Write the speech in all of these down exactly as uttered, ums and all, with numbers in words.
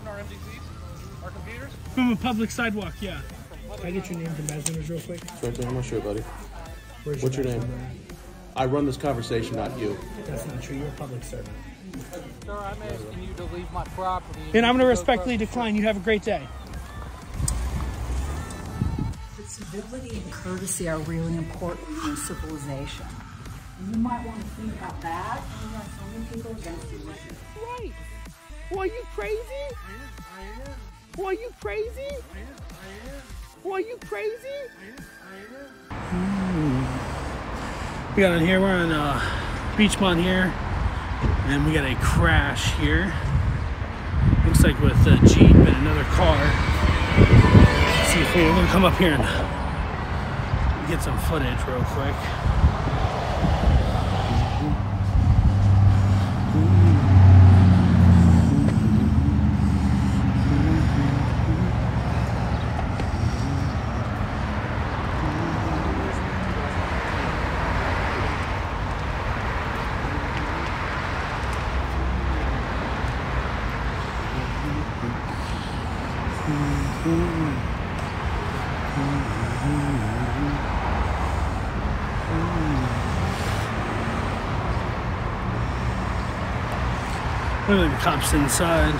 recording our M T Cs, our computers? From a public sidewalk, yeah. Can I get your name and badge real quick? Right there, I'm not sure, buddy. Where's What's your, your name? Number? I run this conversation, not you. That's not true. You're a public servant. Sir, I'm asking you to leave my property. And I'm going to respectfully decline. You have a great day. But civility and courtesy are really important in civilization. You might want to think about that. You got so many people against you with you. Right. Well, are you crazy? I am. I am. Well, are you crazy? I am. I am. Well, are you crazy? I am. I am. We got on here. We're on uh, Beachmont here. And we got a crash here. Looks like with a Jeep and another car. Let's see if we're gonna come up here and get some footage real quick. Look at the cops inside.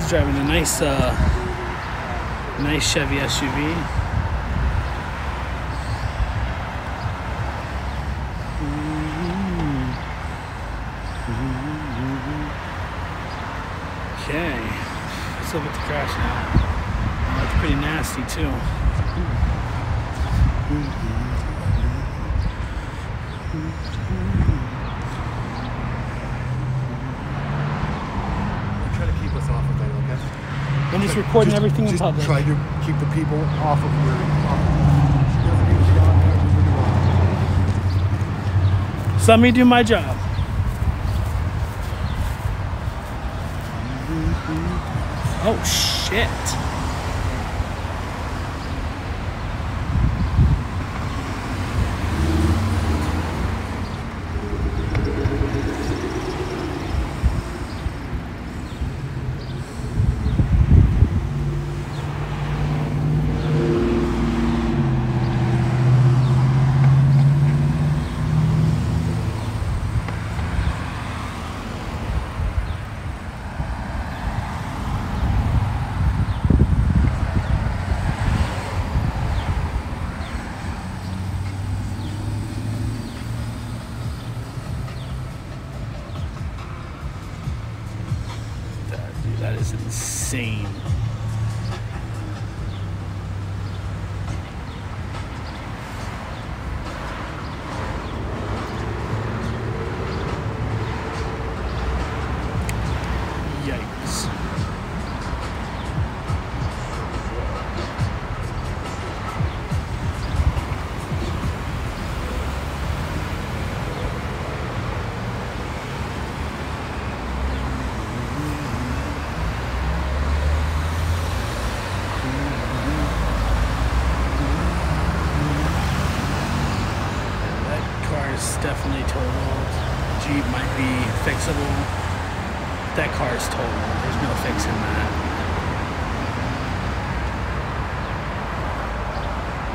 He's driving a nice, uh, nice Chevy S U V. Okay, let's look at the crash now. Oh, that's pretty nasty too. Try to keep us off of that, okay? I'm just so recording just, everything just in public. Try to keep the people off of your. Off of so let me do my job. Oh shit! That is insane. Yikes. Definitely totaled. Jeep might be fixable. That car is totaled. There's no fixing that.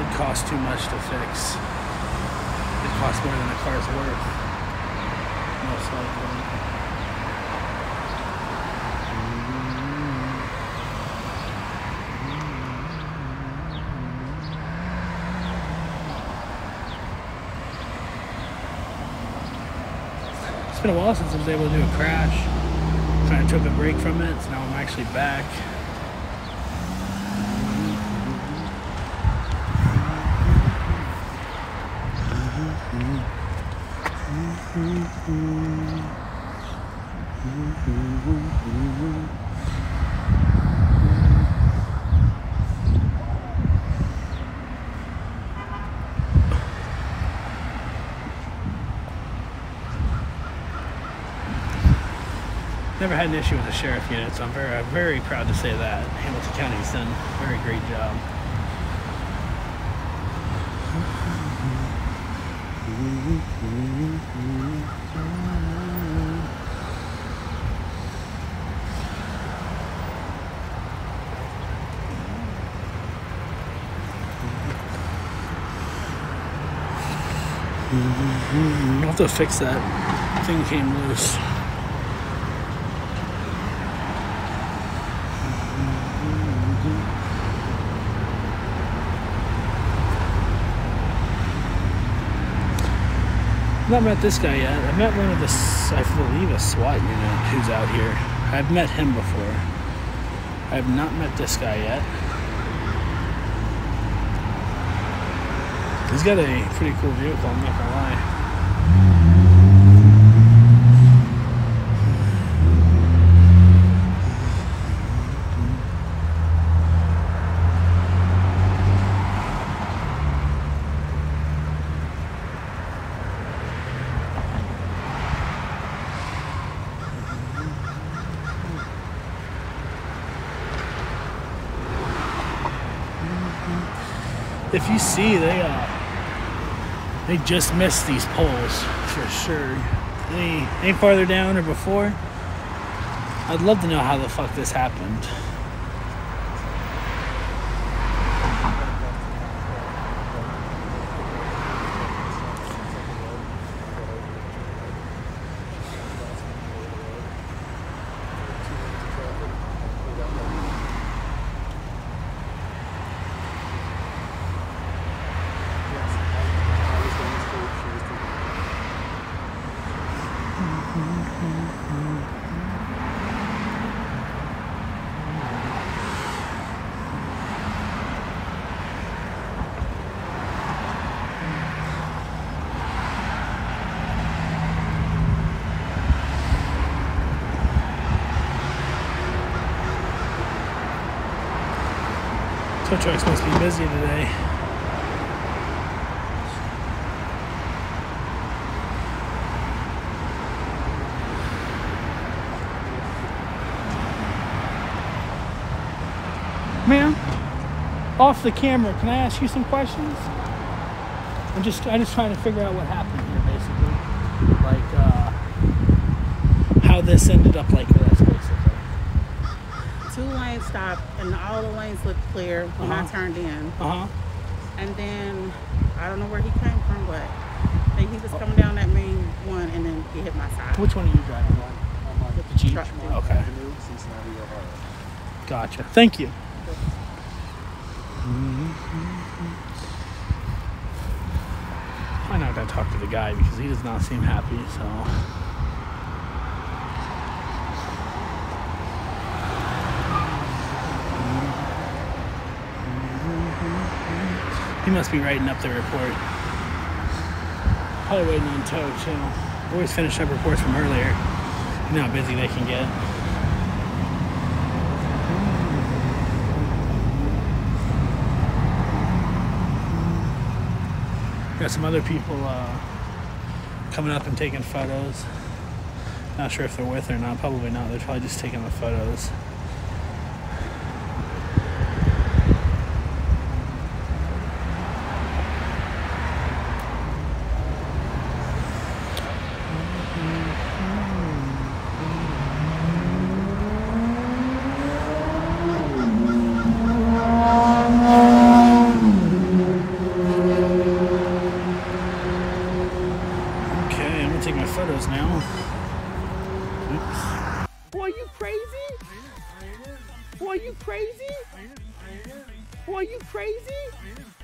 It costs too much to fix. It costs more than the car's worth. Most likely. It's been a while since I was able to do a crash. Kind of took a break from it, so now I'm actually back. Never had an issue with the sheriff unit, so I'm very, I'm very proud to say that. Hamilton County's done a very great job. I'll have to fix that. Thing came loose. I've not met this guy yet. I've met one of the, I believe, a SWAT unit who's out here. I've met him before. I have not met this guy yet. He's got a pretty cool vehicle, I'm not gonna lie. If you see, they uh, they just missed these poles for sure. They ain't farther down or before. I'd love to know how the fuck this happened. Tow trucks must be busy today. Ma'am, off the camera, can I ask you some questions? I'm just, I'm just trying to figure out what happened here, basically. Like, uh, how this ended up like this, basically. Two lanes stopped and all the lanes looked clear when uh-huh. I turned in. Uh-huh. And then I don't know where he came from, but I think he was coming down that main one and then he hit my side. Which one are you driving? The, the Jeep. Truck. Okay. Gotcha. Thank you. I'm not gonna talk to the guy because he does not seem happy, so. He must be writing up the report. Probably waiting on tow, too. I always finish up reports from earlier. You know how busy they can get. Got some other people uh, coming up and taking photos. Not sure if they're with or not. Probably not. They're probably just taking the photos. Boy, are you crazy? Boy, are you crazy?